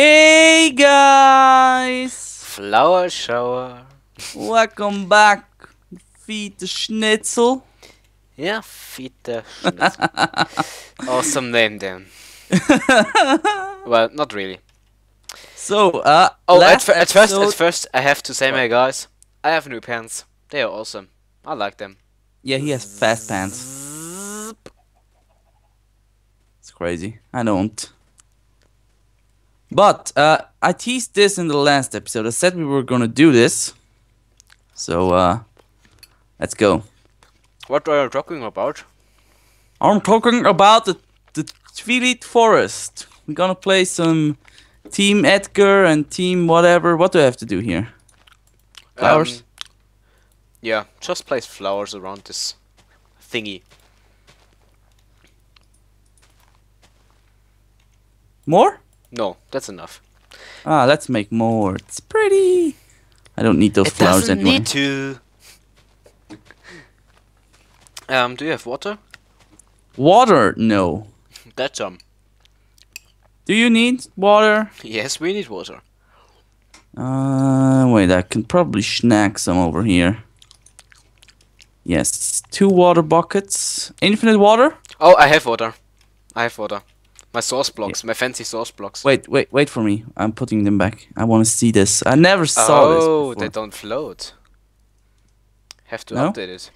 Hey guys! Flower shower. Welcome back, Fiete Schnitzel. Yeah, Fiete Schnitzel. Awesome name then. Well, not really. So, at first I have to say, my guys, I have new pants. They are awesome. I like them. Yeah, he has fast pants. It's crazy. I don't. But I teased this in the last episode. I said we were gonna do this. So let's go. What are you talking about? I'm talking about the Twilight Forest. We're gonna play some Team Edgar and Team whatever. What do I have to do here? Flowers? Yeah, just place flowers around this thingy. More? No, that's enough. Ah, let's make more. It's pretty. I don't need those flowers anymore. Need to. Do you have water? Water? No. That's Do you need water? Yes, we need water. Wait, I can probably snack some over here. Yes, 2 water buckets. Infinite water? Oh, I have water. I have water. My source blocks, my fancy source blocks. Wait for me. I'm putting them back. I want to see this. I never saw this before. Oh, they don't float. Have to update it.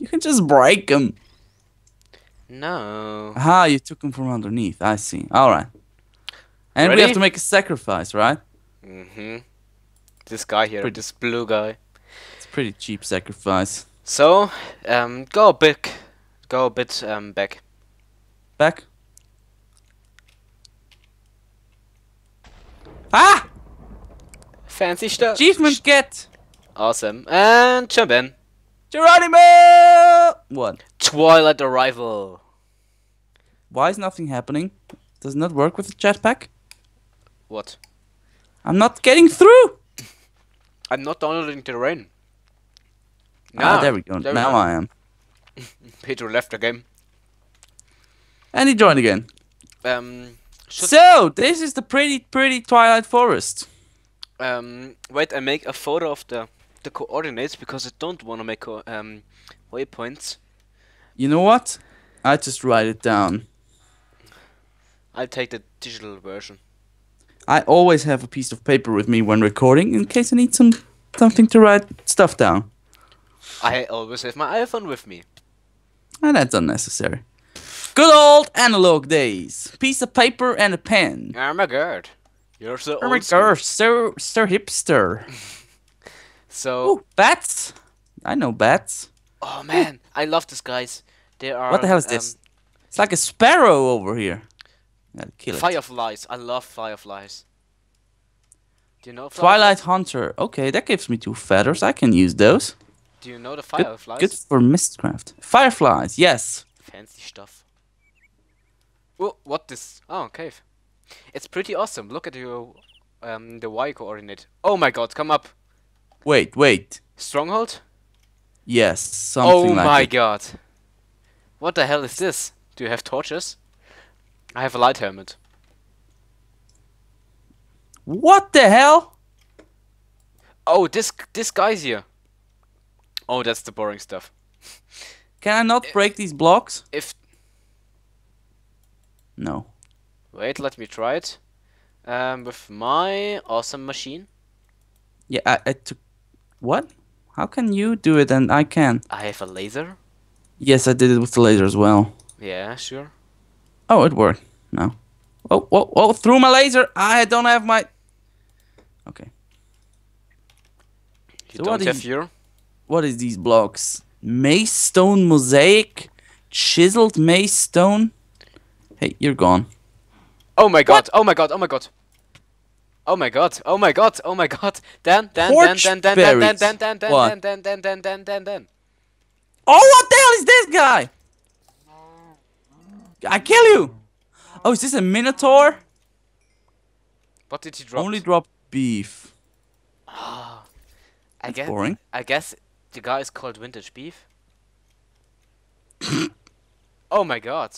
You can just break them. No. Aha, you took them from underneath. I see. Alright. And we have to make a sacrifice, right? Mm-hmm. This guy here, this blue guy. It's a pretty cheap sacrifice. So, go a bit back. Back? Ah! Fancy stuff. Achievement get! Awesome. And jump in. Geronimo! What? Twilight Arrival. Why is nothing happening? Does not work with the jetpack? What? I'm not getting through! I'm not downloading terrain. Ah, there we go. Now I am. Peter left the game. And he joined again. So, this is the pretty Twilight Forest. Wait, I make a photo of the coordinates because I don't want to make waypoints. You know what? I just write it down. I'll take the digital version. I always have a piece of paper with me when recording in case I need something to write stuff down. I always have my iPhone with me. And that's unnecessary. Good old analog days. Piece of paper and a pen. Oh my god. You're so old. Oh my god, so hipster. So... Ooh, bats. I know bats. Oh man, ooh. I love these guys. They are... What the hell is this? It's like a sparrow over here. I'll kill fireflies. I love fireflies. Do you know fireflies? Twilight Hunter. Okay, that gives me 2 feathers. I can use those. Do you know the fireflies? Good for mistcraft. Fireflies, yes. Fancy stuff. Oh, what this? Oh, cave. It's pretty awesome. Look at your the Y coordinate. Oh my god, come up. Wait, wait. Stronghold? Yes, something like that. Oh my god. What the hell is this? Do you have torches? I have a light helmet. What the hell? Oh, this guy's here. Oh, that's the boring stuff. Can I not break these blocks? No. Wait, let me try it. With my awesome machine. Yeah, I took... What? How can you do it and I can? I have a laser? Yes, I did it with the laser as well. Yeah, sure. Oh, it worked. No. Oh, oh, oh, through my laser! I don't have my... Okay. You don't have your... What is these blocks? Maystone mosaic? Chiseled maystone? Hey, you're gone. Oh my god, what? Oh my god, oh my god. Oh my god, oh my god, oh my god. Dan. Oh, what the hell is this guy? I kill you! Oh, is this a Minotaur? What did he drop? Only drop beef. Ah, I guess the guy is called Vintage Beef. Oh my god.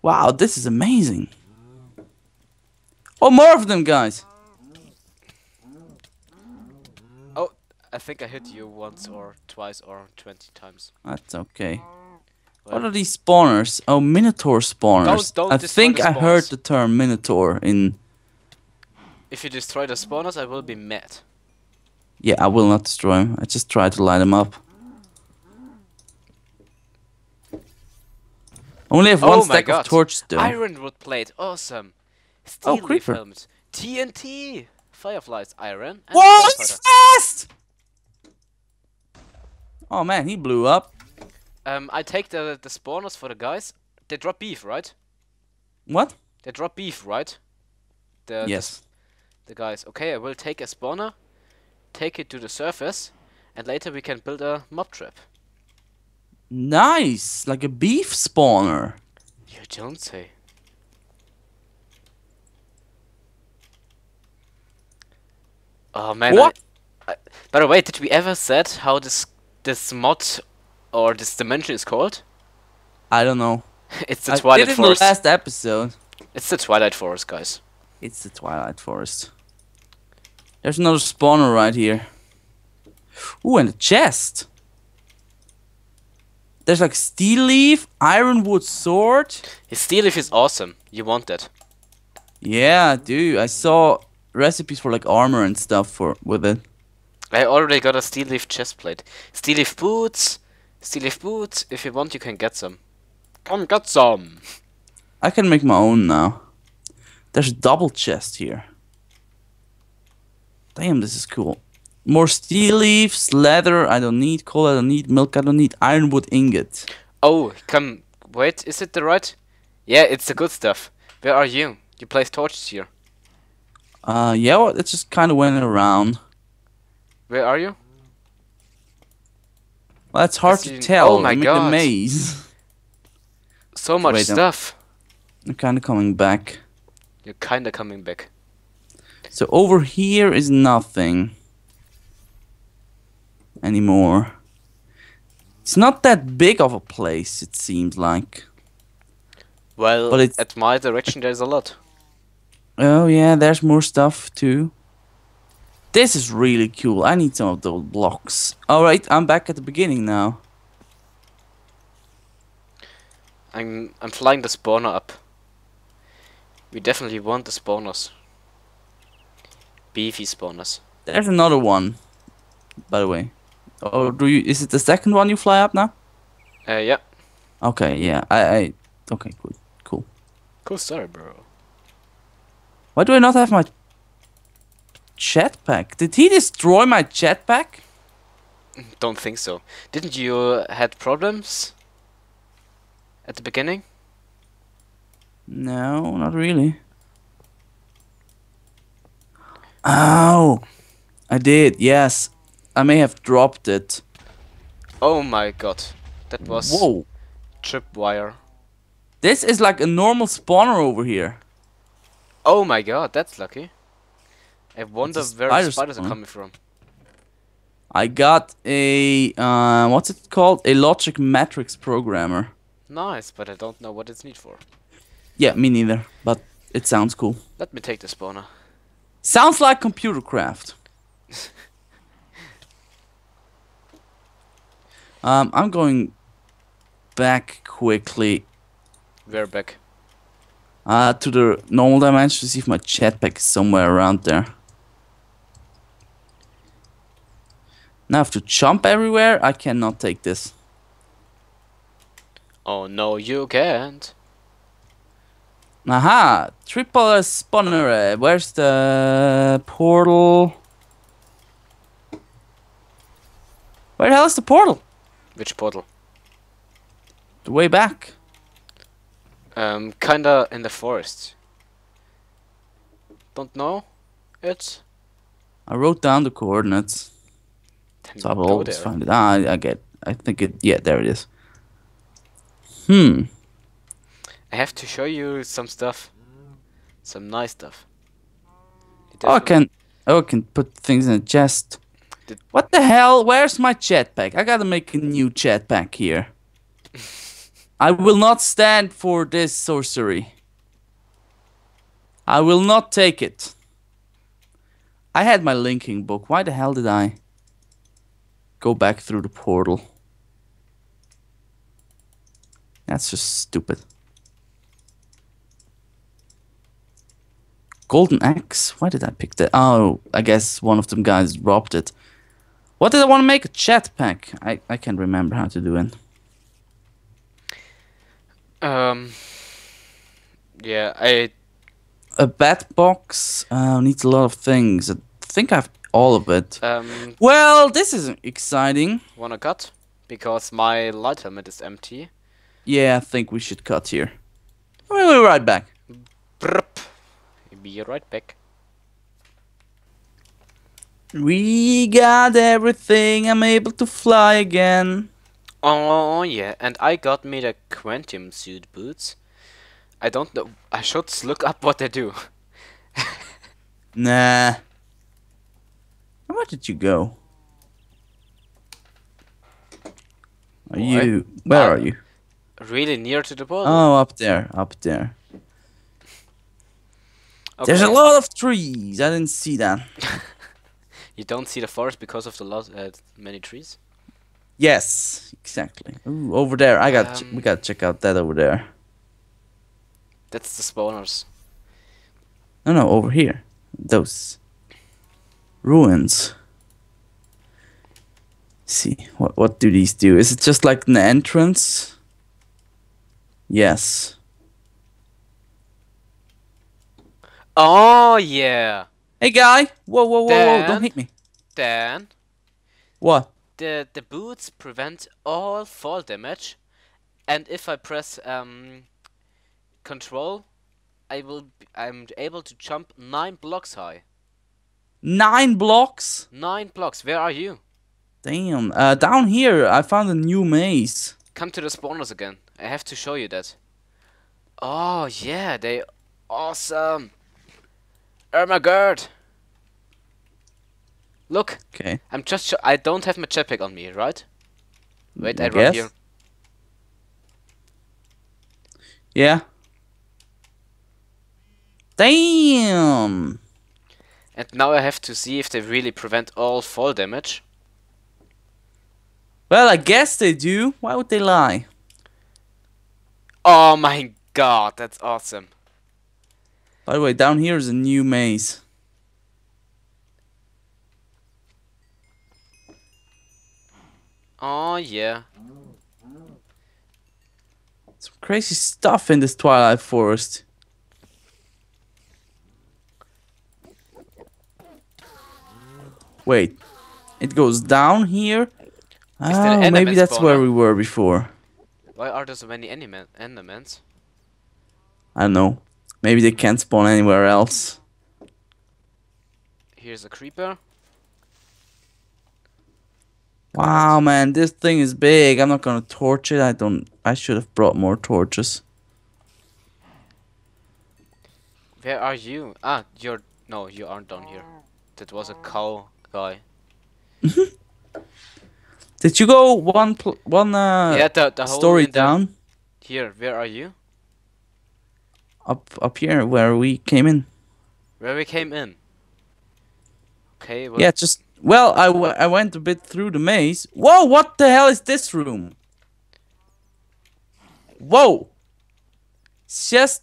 Wow, this is amazing. Oh, more of them, guys. Oh, I think I hit you once or twice or 20 times. That's okay. Well, what are these spawners? Oh, Minotaur spawners. Don't I think I heard the term Minotaur in... If you destroy the spawners, I will be mad. Yeah, I will not destroy them. I just try to light them up. I only have one stack of torches though. Ironwood plate, awesome. Steel leaf helmets. TNT! Fireflies, iron. And whoa, he's fast! Oh man, he blew up. I take the spawners for the guys. They drop beef, right? What? They drop beef, right? Yes. The guys. Okay, I will take a spawner, take it to the surface, and later we can build a mob trap. Nice! Like a beef spawner. You don't say. Oh man. What? By the way, did we ever said how this mod or this dimension is called? I don't know. It's the Twilight Forest. I did in the last episode. It's the Twilight Forest, guys. It's the Twilight Forest. There's another spawner right here. Ooh, and a chest. There's like steel leaf, ironwood sword. His steel leaf is awesome. You want that? Yeah, dude. I saw recipes for like armor and stuff with it. I already got a steel leaf chest plate. Steel leaf boots. Steel leaf boots. If you want, you can get some. Come get some. I can make my own now. There's a double chest here. Damn, this is cool. More steel leaves, leather, I don't need, coal, I don't need, milk, I don't need, ironwood ingot. Oh, come, wait, is it the right? Yeah, it's the good stuff. Where are you? You place torches here. Yeah, well, it just kind of went around. Where are you? Well, that's hard to tell. Oh my god. The maze. So much stuff. I'm kind of coming back. You're kind of coming back. So over here is nothing anymore. It's not that big of a place, it seems like. Well, but it's at my direction there's a lot. Oh yeah, there's more stuff too. This is really cool. I need some of those blocks. Alright, I'm back at the beginning now. I'm flying the spawner up. We definitely want the spawners. Beefy spawners. There's another one, by the way. Oh, is it the second one you fly up now? Yeah. Okay, yeah. Okay, cool. Cool story, bro. Why do I not have my jetpack? Did he destroy my jetpack? Don't think so. Didn't you had problems at the beginning? No, not really. Ow! I did, yes. I may have dropped it. Oh my god. That was... Whoa. Tripwire. This is like a normal spawner over here. Oh my god, that's lucky. I wonder where the spiders are coming from. I got a... what's it called? A logic matrix programmer. Nice, but I don't know what it's needed for. Yeah, me neither, but it sounds cool. Let me take the spawner. Sounds like computer craft. I'm going back quickly. Where back? To the normal dimension to see if my jetpack is somewhere around there. Now I have to jump everywhere. I cannot take this. Oh no, you can't. Aha! Triple spawner. Where's the portal? Where the hell is the portal? Which portal? The way back. Kinda in the forest. Don't know it. I wrote down the coordinates. So I will always find it. Ah, I think it. Yeah, there it is. Hmm. I have to show you some stuff. Some nice stuff. Oh, I can put things in a chest. What the hell? Where's my jetpack? I gotta make a new jetpack here. I will not stand for this sorcery. I will not take it. I had my linking book. Why the hell did I go back through the portal? That's just stupid. Golden axe? Why did I pick that? Oh, I guess one of them guys robbed it. What did I want to make? A jetpack. I can't remember how to do it. Yeah, a bat box needs a lot of things. I think I have all of it. Well, this isn't exciting. Wanna cut? Because my light helmet is empty. Yeah, I think we should cut here. We'll be right back. Be right back. We got everything. I'm able to fly again. Oh yeah, and I got me the Quantum suit boots. I don't know. I should look up what they do. Nah. Where did you go? Are you? Where are you? Really near to the portal. Oh, up there, up there. Okay. There's a lot of trees. I didn't see that. You don't see the forest because of the lot many trees. Yes, exactly. Ooh, over there. I got. We gotta check out that over there. That's the spawners. No, no, over here. Those ruins. Let's see what do these do? Is it just like an entrance? Yes. Oh yeah. Hey guy. Whoa, whoa, whoa, Dan, whoa! Don't hit me. Dan. What? The boots prevent all fall damage, and if I press Control, I'm able to jump 9 blocks high. 9 blocks? 9 blocks. Where are you? Damn. Down here. I found a new maze. Come to the spawners again. I have to show you that. Oh yeah, they. Awesome! Oh my god! Look! Okay. I'm just I don't have my jetpack on me, right? Wait, I run here. Yeah. Damn! And now I have to see if they really prevent all fall damage. Well, I guess they do. Why would they lie? Oh my god, that's awesome. By the way, down here is a new maze. Oh yeah. Some crazy stuff in this Twilight Forest. Wait. It goes down here? Oh, maybe that's where we were before. Why are there so many enemies? I don't know. Maybe they can't spawn anywhere else. Here's a creeper. Wow, man, this thing is big. I'm not gonna torch it. I should have brought more torches. Where are you? Ah, you're. No, you aren't down here. That was a cow guy. Did you go one story down? Here, where are you? Up here, where we came in. Where we came in? Okay, well... Yeah, just... Well, I went a bit through the maze. Whoa, what the hell is this room? Whoa! It's just...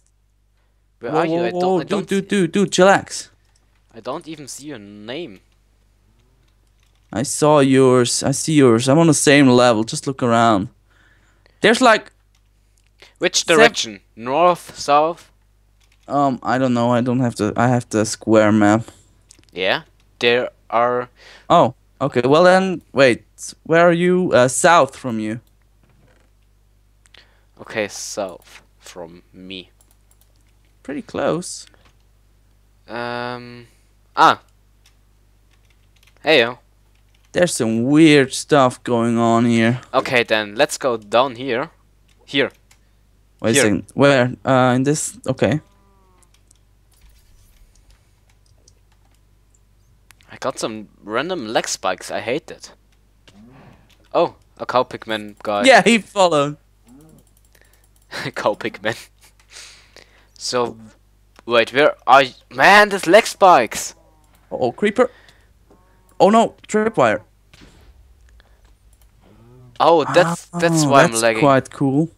Where are you? Dude, chillax. I don't even see your name. I saw yours. I see yours. I'm on the same level. Just look around. There's like... Which direction? North? South? I don't know. I don't have the. I have the square map. Yeah, there are. Oh, okay. Well then, wait. Where are you? South from you. Okay, south from me. Pretty close. Ah. Heyo. There's some weird stuff going on here. Okay, then let's go down here. Here. Wait a second. Where? In this? Okay. I got some random leg spikes. I hate it. Oh, a cow pigman guy. Yeah, he followed. cow pigmen. So, wait, where are you? Man, there's leg spikes! Oh, creeper! Oh no, tripwire! Oh, that's why I'm lagging. That's quite cool.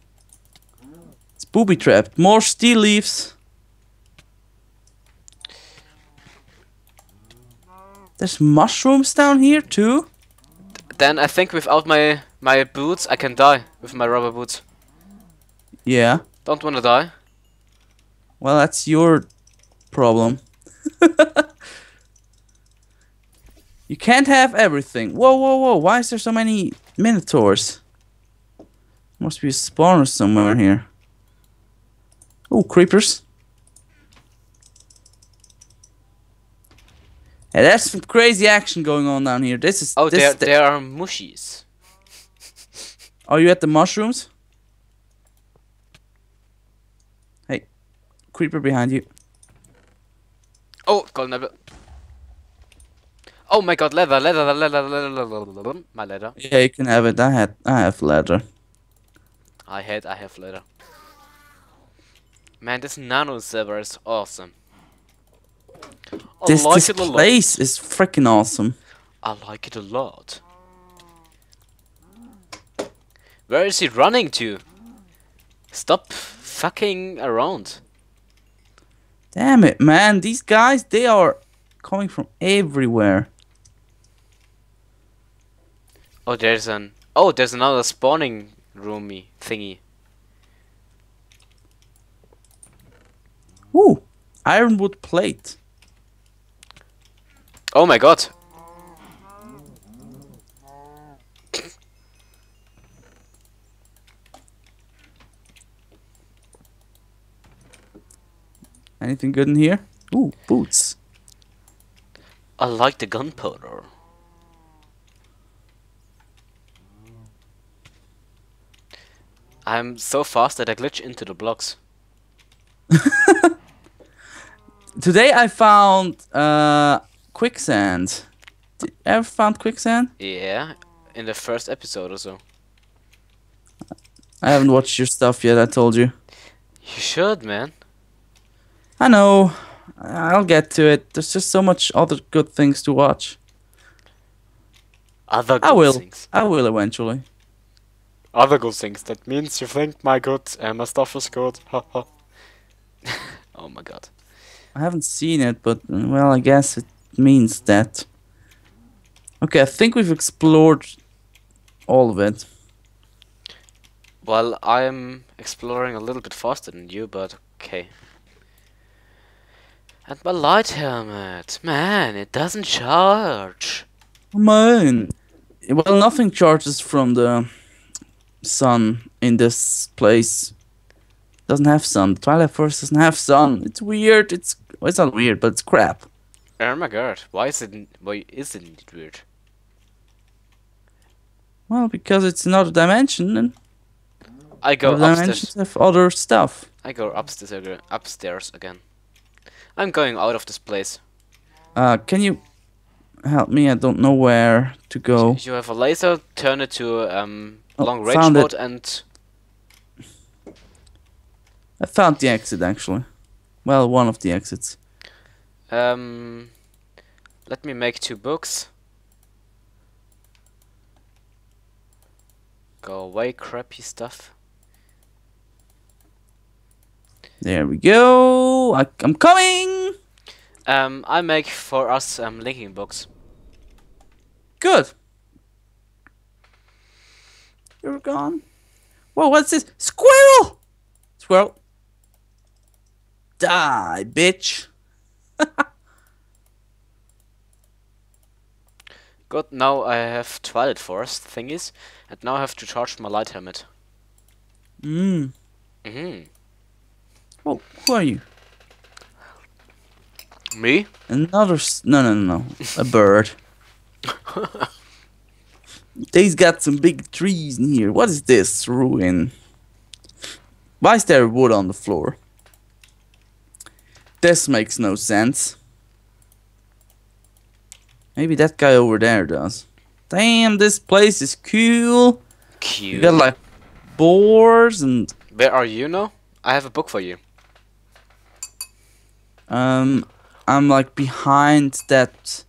It's booby-trapped. More steel leaves! There's mushrooms down here too? Then I think without my boots I can die with my rubber boots. Yeah. Don't wanna die. Well, that's your problem. You can't have everything. Whoa, whoa, whoa, why is there so many minotaurs? Must be a spawner somewhere here. Oh, creepers. Yeah, there's some crazy action going on down here. This is there are mushies. Are you at the mushrooms? Hey, creeper behind you. Oh, golden apple. Oh my God, leather, my leather. Yeah, you can have it. I have leather. I have leather. Man, this nano silver is awesome. This place is freaking awesome. I like it a lot. Where is he running to? Stop fucking around. Damn it, man. These guys, they are coming from everywhere. Oh, there's another spawning roomy thingy. Ooh, Ironwood plate. Oh my God! Anything good in here? Ooh, boots. I like the gunpowder. I'm so fast that I glitch into the blocks. Today I found quicksand. Did you ever found quicksand? Yeah, in the first episode or so. I haven't watched your stuff yet, I told you. You should, man. I know. I'll get to it. There's just so much other good things to watch. Other good things. I will eventually. Other good things. That means you think my stuff is good. Oh my God. I haven't seen it, but well, I guess it means that. Okay, I think we've explored all of it. Well, I'm exploring a little bit faster than you, but okay. And my light helmet, man, it doesn't charge. Man, well, nothing charges from the sun in this place. Doesn't have sun. Twilight Forest doesn't have sun. It's weird. It's not weird, but it's crap. Oh my God! Why isn't it weird? Well, because it's another dimension, and I go upstairs. Dimensions have other stuff. I go upstairs again. I'm going out of this place. Can you help me? I don't know where to go. You have a laser. Turn it to long range mode, and I found the exit actually. Well, one of the exits. Let me make 2 books. Go away, crappy stuff. There we go. I'm coming. I make for us linking books. Good. You're gone. Whoa, what's this? Squirrel! Squirrel. Die, bitch. Good, now I have Twilight Forest thingies, and now I have to charge my light helmet. Oh, who are you? Me? No, a bird. They's got some big trees in here. What is this ruin? Why is there wood on the floor? This makes no sense. Maybe that guy over there does. Damn, this place is cool. You got like boars and... Where are you now? I have a book for you. I'm like behind that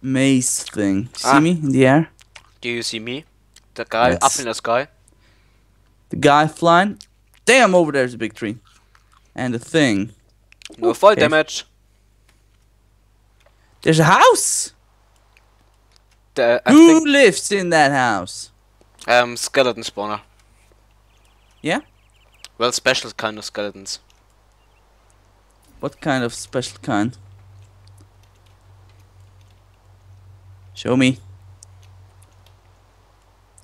maze thing. See me in the air? Do you see me? The guy up in the sky? The guy flying? Damn, over there's a big tree. And a thing. No fall damage. There's a house? Who lives in that house? Skeleton spawner. Yeah? Well, special kind of skeletons. What kind of special kind? Show me.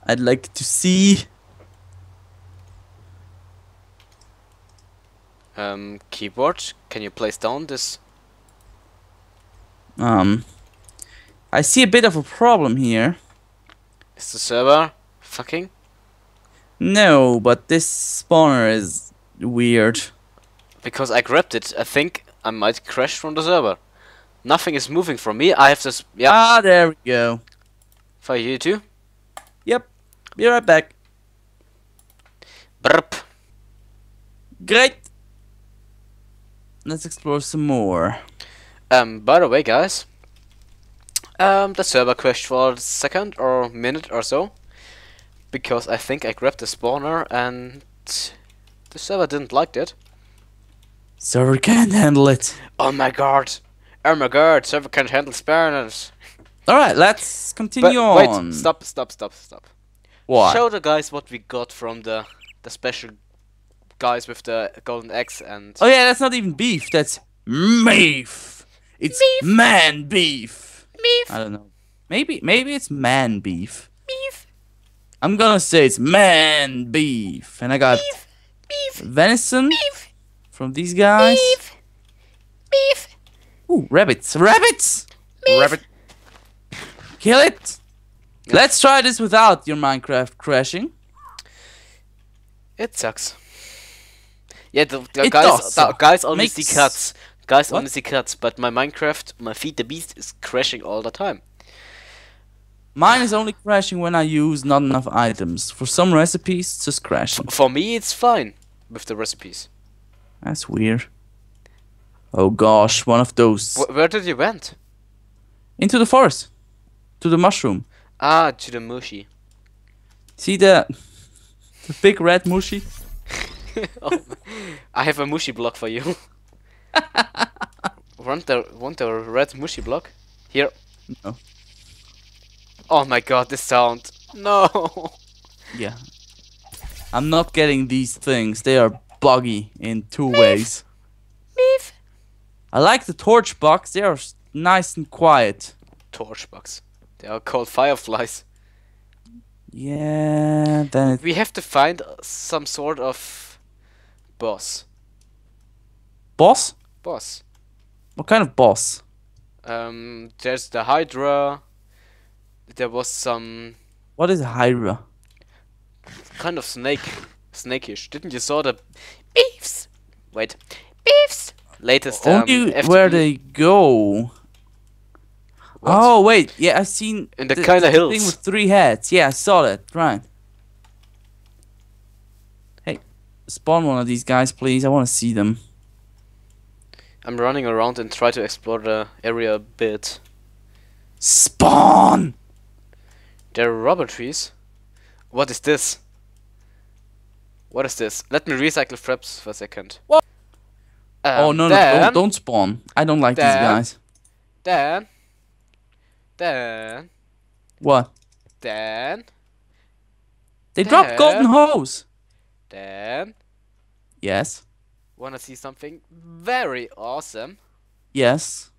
I'd like to see. Keyboard, can you place down this? I see a bit of a problem here. Is the server fucking? No, but this spawner is weird. Because I grabbed it, I think I might crash from the server. Nothing is moving from me, I have to... Yep. Ah, there we go. For you too? Yep, be right back. Burp. Great. Let's explore some more. By the way, guys, the server crashed for a second or minute or so, because I think I grabbed the spawner and the server didn't like it. Server can't handle it. Oh my god! Oh my god! Server can't handle spawners. All right, let's continue on. Wait! Stop! Stop! Stop! Stop! What? Show the guys what we got from the special guys with the golden axe and. Oh yeah, that's not even beef. That's meef. It's meef. Man beef. Meef. I don't know. Maybe it's man beef. Beef. I'm gonna say it's man beef, and I got beef. Beef. Venison. Beef. From these guys. Beef. Beef. Ooh, rabbits. Rabbits! Beef. Rabbit. Kill it! Yep. Let's try this without your Minecraft crashing. It sucks. Yeah, the guys only see cuts. Guys only see cuts, but my Minecraft, my Feed the Beast is crashing all the time. Mine is only crashing when I use not enough items. For some recipes, it's just crashing. For me, it's fine with the recipes. That's weird. Oh gosh, one of those. Where did you went? Into the forest. To the mushroom. Ah, to the mushy. See the big red mushy? Oh, I have a mushy block for you. want the red mushy block? Here. No. Oh my god, this sound. No. Yeah. I'm not getting these things. They are buggy in two ways. Meef. I like the torch box. They are nice and quiet. Torch box. They are called fireflies. Yeah. Then we have to find some sort of boss. Boss? Boss. What kind of boss? There's the Hydra. There was some. What is a Hydra? Kind of snake. Snakeish. Didn't you saw the beefs? Wait, beefs. Latest. Only where they go. What? Oh wait, yeah, I seen in the kind of hills thing with three heads. Yeah, I saw that. Right. Hey, spawn one of these guys, please. I want to see them. I'm running around and try to explore the area a bit. Spawn. There are rubber trees. What is this? What is this? Let me recycle fraps for a second. What? Oh no, then, no, don't spawn. I don't like these guys. Then. What? Then. They dropped golden hose. Then. Yes. Wanna see something very awesome? Yes.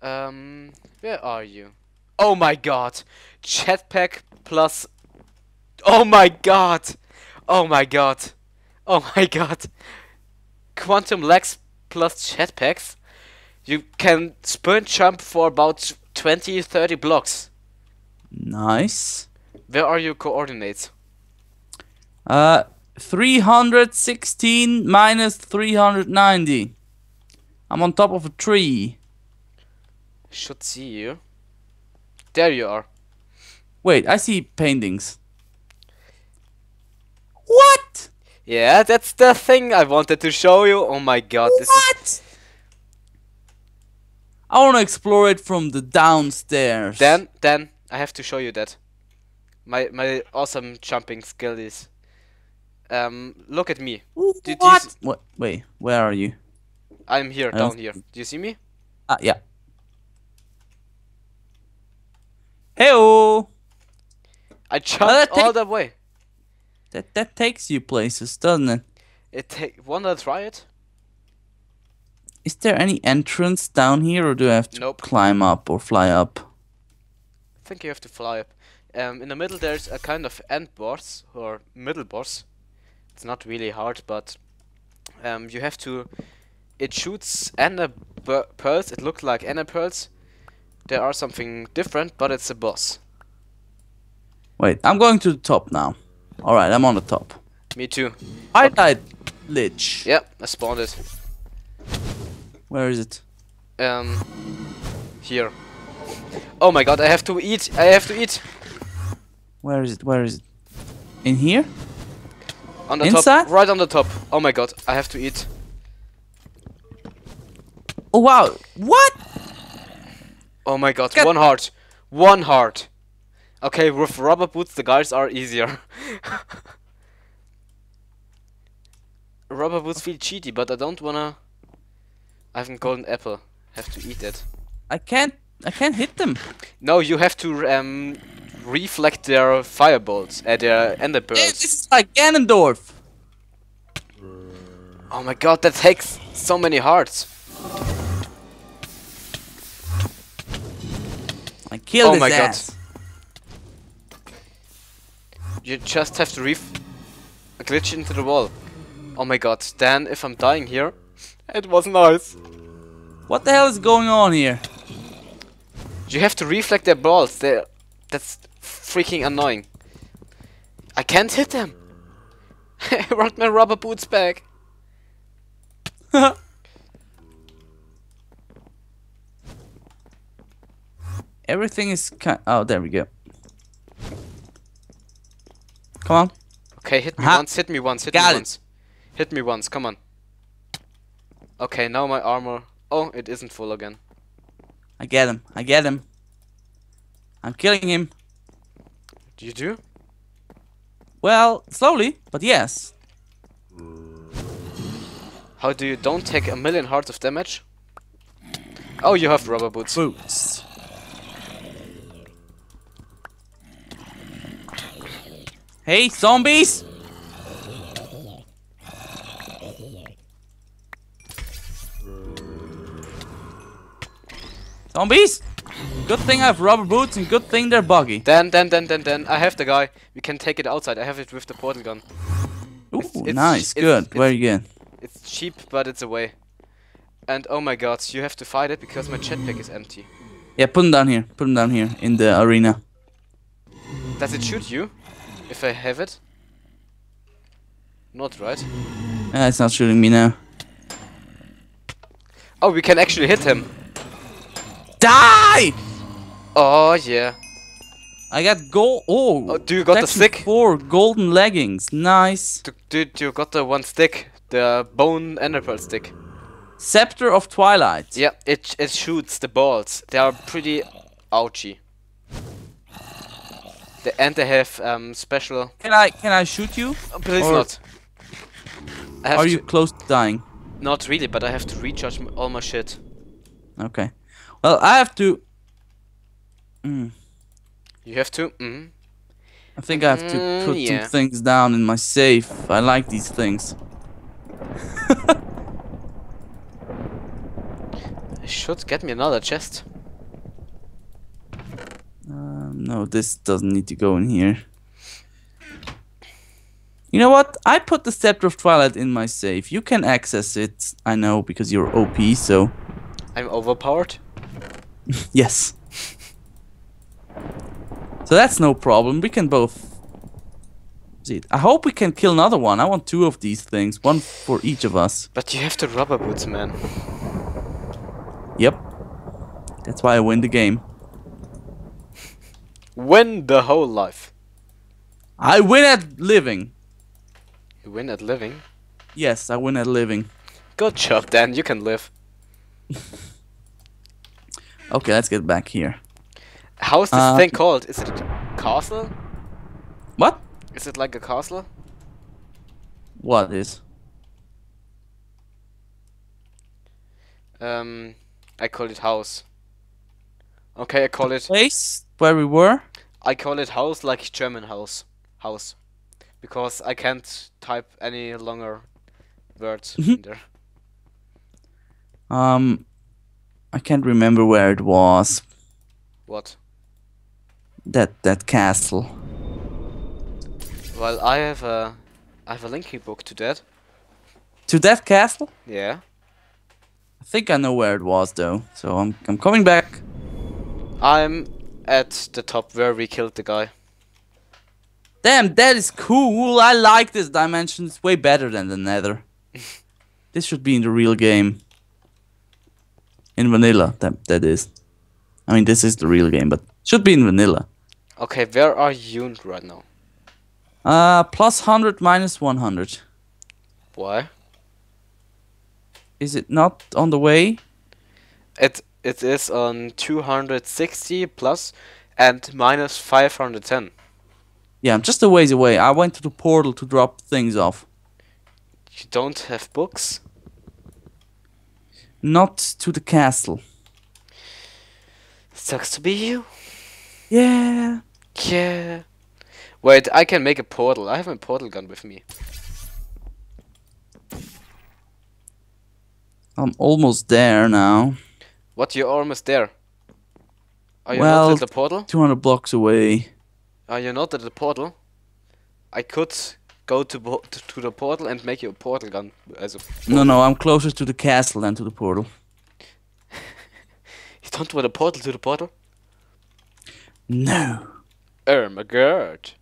Where are you? Oh my god. Jetpack plus. Oh my god. Oh my god. Oh my god. Quantum legs plus jetpacks. You can sprint jump for about 20-30 blocks. Nice. Where are your coordinates? 316 minus 390. I'm on top of a tree. Should see you. There you are. Wait, I see paintings. Yeah, that's the thing I wanted to show you. Oh my god, this is... I want to explore it from the downstairs. Then I have to show you that. My awesome jumping skill is... look at me. What? Wait, where are you? I'm here, down here. Do you see me? Ah, yeah. Hey-oh! I jumped all the way. That takes you places, doesn't it? Wanna try it? Is there any entrance down here, or do I have to climb up or fly up? I think you have to fly up. In the middle there's a kind of end boss, or middle boss. It's not really hard, but you have to... It shoots Ender pearls, it looks like Ender pearls. There are something different, but it's a boss. Wait, I'm going to the top now. Alright, I'm on the top. Me too. I died, Lich. Yep, I spawned it. Where is it? Here. Oh my god, I have to eat! I have to eat! Where is it? Where is it? In here? On the top, right on the top. Oh my god, I have to eat. Oh wow! What? Oh my god, one heart. One heart. Okay, with rubber boots the guys are easier. Rubber boots feel cheaty, but I don't wanna... I have a golden apple. Have to eat it. I can't hit them. No, you have to reflect their firebolts at their ender pearls. This is like Ganondorf. Oh my god, that takes so many hearts. I killed his ass. God. You just have to glitch into the wall. Oh my god, Dan, if I'm dying here, it was nice. What the hell is going on here? You have to reflect their balls. That's freaking annoying. I can't hit them. I want my rubber boots back. Everything is oh, there we go. Come on. Okay, hit me once, hit me once, hit me once. Hit me once, come on. Okay, now my armor. Oh, it isn't full again. I get him, I get him. I'm killing him. Do you do? Well, slowly, but yes. How do you don't take a million hearts of damage? Oh, you have rubber boots. Hey, zombies! Zombies! Good thing I have rubber boots and good thing they're buggy. Then. I have the guy. We can take it outside. I have it with the portal gun. Ooh, it's nice. Good. Very good. It's cheap, but it's a way. And oh my god, you have to fight it because my jetpack is empty. Yeah, put him down here. Put him down here in the arena. Does it shoot you? If I have it? Not right. It's not shooting me now. Oh, we can actually hit him. Die! Oh yeah. I got gold. Oh, do you got the stick? 4 golden leggings. Nice. Dude, you got the one stick, the bone ender pearl stick. Scepter of Twilight. Yeah, it shoots the balls. They are pretty ouchy. And they have special... Can I shoot you? Oh, please not. Are you close to dying? Not really, but I have to recharge all my shit. Okay. Well, I have to... You have to? I think I have to put some things down in my safe. I like these things. I should get me another chest. No, this doesn't need to go in here. You know what? I put the Scepter of Twilight in my safe. You can access it, I know, because you're OP, so... I'm overpowered? Yes. So that's no problem. We can both... see it. I hope we can kill another one. I want 2 of these things. 1 for each of us. But you have the rubber boots, man. Yep. That's why I win the game. Win the whole life. I win at living. You win at living? Yes, I win at living. Good job, Dan. You can live. Okay, let's get back here. How is this thing called? Is it a castle? What? Is it like a castle? What is? I call it house. Okay, I call it... Place where we were? I call it house, like German house. House. Because I can't type any longer words in there. I can't remember where it was. What? That castle. Well, I have a linky book to that. To that castle? Yeah. I think I know where it was though, so I'm coming back. I'm at the top where we killed the guy. Damn, that is cool. I like this dimension. It's way better than the Nether. This should be in the real game. In vanilla, that is. I mean, this is the real game, but should be in vanilla. Okay, where are you right now? +100, -100. Why? Is it not on the way? It is on 260 plus and -510. Yeah, I'm just a ways away. I went to the portal to drop things off. You don't have books? Not to the castle. Sucks to be you. Yeah. Yeah. Wait, I can make a portal. I have my portal gun with me. I'm almost there now. What? You're almost there? Are you not at the portal? 200 blocks away. Are you not at the portal? I could go to the portal and make you a portal gun as a portal. No, I'm closer to the castle than to the portal. You don't want a portal to the portal? No. Oh my god.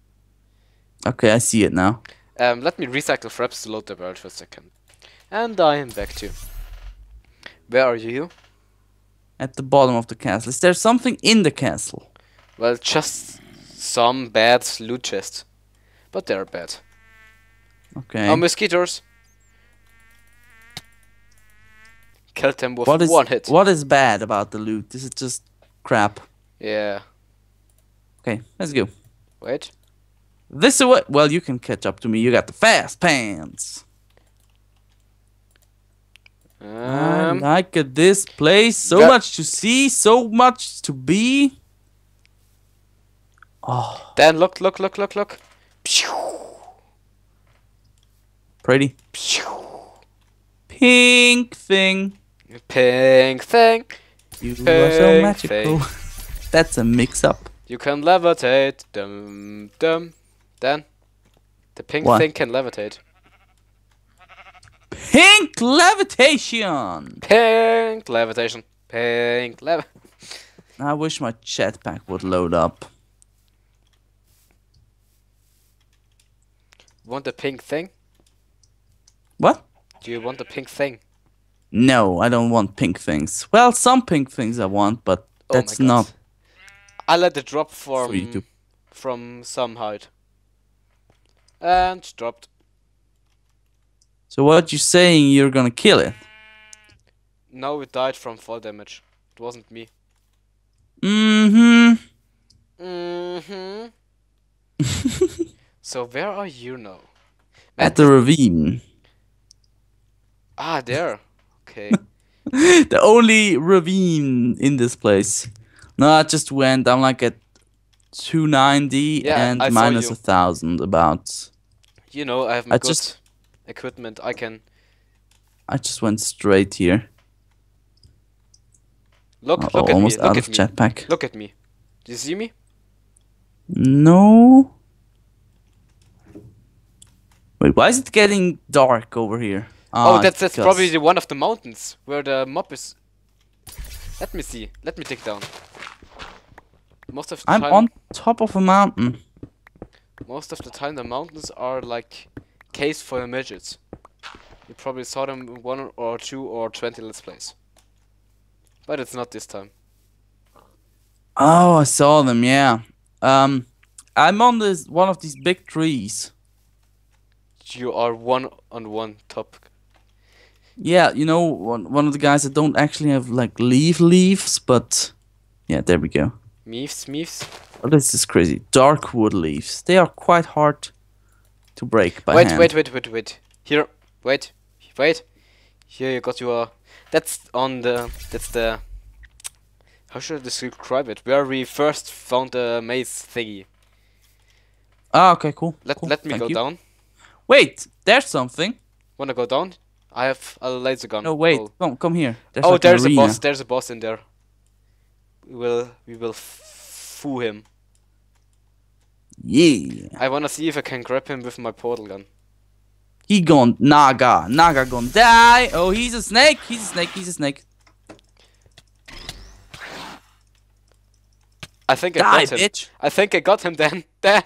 Okay, I see it now. Let me recycle fraps to load the world for a second. And I am back too. Where are you? At the bottom of the castle. Is there something in the castle? Well, just some bad loot chests. But they're bad. Okay. Oh, mosquitoes! Killed them with one hit. What is bad about the loot? This is just crap. Yeah. Okay, let's go. Wait. This away. Well, you can catch up to me. You got the fast pants. I like this place. So much to see. So much to be. Oh. Dan, look. Pretty. Pink thing. Pink thing. You are so magical. That's a mix-up. You can levitate. Dum dum. Dan, the pink thing can levitate. Pink levitation. Pink levitation. Pink lev. I wish my jetpack would load up. Want the pink thing? What? Do you want the pink thing? No, I don't want pink things. Well, some pink things I want, but that's not. I let it drop from some height. And dropped. So what you saying? You're gonna kill it? No, it died from fall damage. It wasn't me. So where are you now? At the ravine. Ah, there. Okay. The only ravine in this place. No, I just went. I'm like at 290 and -1,000 about. You know, I have my good equipment. I just went straight here. Look at me. Look at me. Jetpack. Look at me. Do you see me? No. Wait, why is it getting dark over here? Oh, that's probably the one of the mountains where the mob is. Let me see. Let me dig down. Most of the time I'm on top of a mountain. Most of the time the mountains are like caves for the midgets. You probably saw them in 1 or 2 or 20 let's plays. But it's not this time. Oh, I saw them, yeah. I'm on this one of these big trees. you are one-on-one top. Yeah, you know, one of the guys that don't actually have, like, leaves, but... Yeah, there we go. Meefs. Oh, this is crazy. Dark wood leaves. They are quite hard to break by hand. Wait. Here, wait. Here you got your... That's the... How should I describe it? Where we first found the maze thingy. Ah, okay, cool. Let me go down. Wait, there's something. Wanna go down? I have a laser gun. No, wait, come here. There's a boss in there. We will fool him. Yeah. I wanna see if I can grab him with my portal gun. He gone Naga. Naga gone die. Oh, he's a snake. I think I got him. Bitch. I think I got him then. There.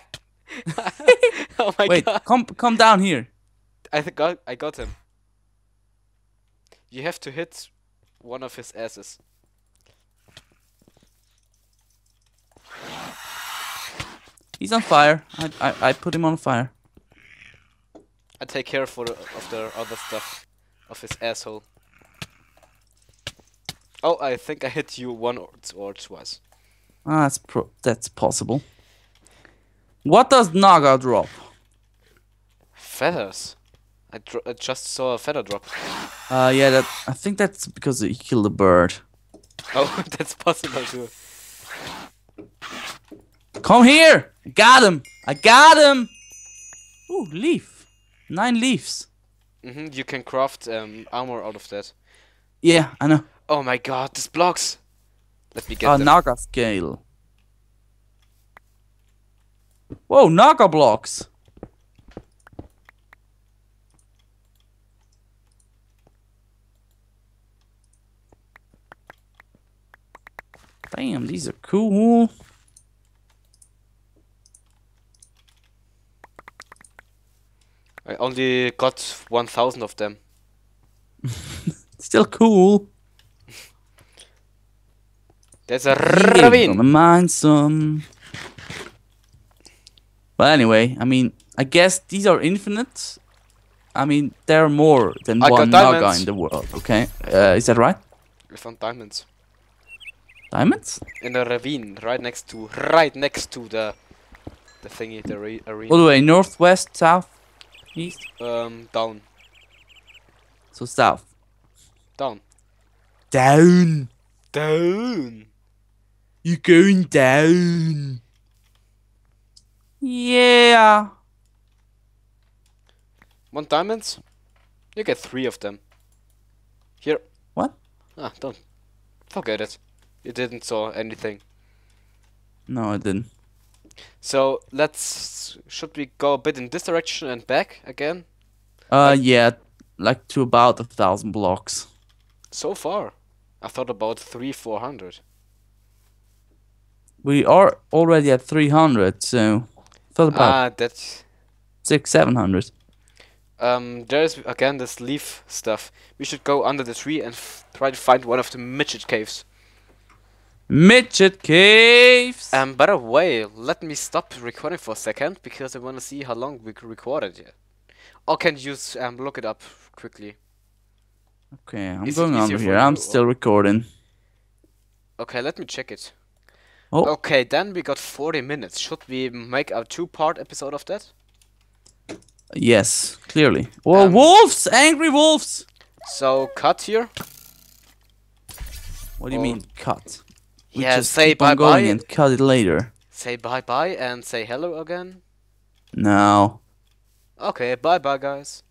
Oh my god. Wait, come down here. I got him. You have to hit one of his asses. He's on fire. I put him on fire. I take care of the other stuff. Of his asshole. Oh, I think I hit you once or twice. Ah, that's possible. What does Naga drop? Feathers. I just saw a feather drop. Yeah, I think that's because he killed a bird. Oh, that's possible too. Come here! I got him! Ooh, leaf. 9 leaves. Mm-hmm, you can craft armor out of that. Yeah, I know. Oh my god, these blocks! Let me get them. Naga scale. Whoa, Naga blocks! Damn, these are cool. I only got 1,000 of them. Still cool. There's a ravine. I'm gonna mine some. But anyway, I mean, I guess these are infinite. I mean, there are more than one Naga in the world, okay? Is that right? We found diamonds. Diamonds? In a ravine, right next to the thingy, the arena. All the way north, west, south, east? Down. So south. Down. You're going down. Yeah. Want diamonds? You get 3 of them. Here. What? Ah, don't. Forget it. You didn't saw anything. No, I didn't. So should we go a bit in this direction and back again? Yeah, like to about 1,000 blocks. So far, I thought about 300-400. We are already at 300, so. That's 600-700. There's again this leaf stuff. We should go under the tree and try to find one of the midget caves. By the way, let me stop recording for a second because I want to see how long we recorded yet. Or can you look it up quickly? Okay, I'm going under here. I'm still recording. Okay, let me check it. Oh. Okay, then we got 40 minutes. Should we make a 2-part episode of that? Yes, clearly. Well, wolves! Angry wolves! So, cut here. What do you mean, cut? Yeah, say bye-bye. And cut it later. Say bye-bye and say hello again? No. Okay, bye-bye, guys.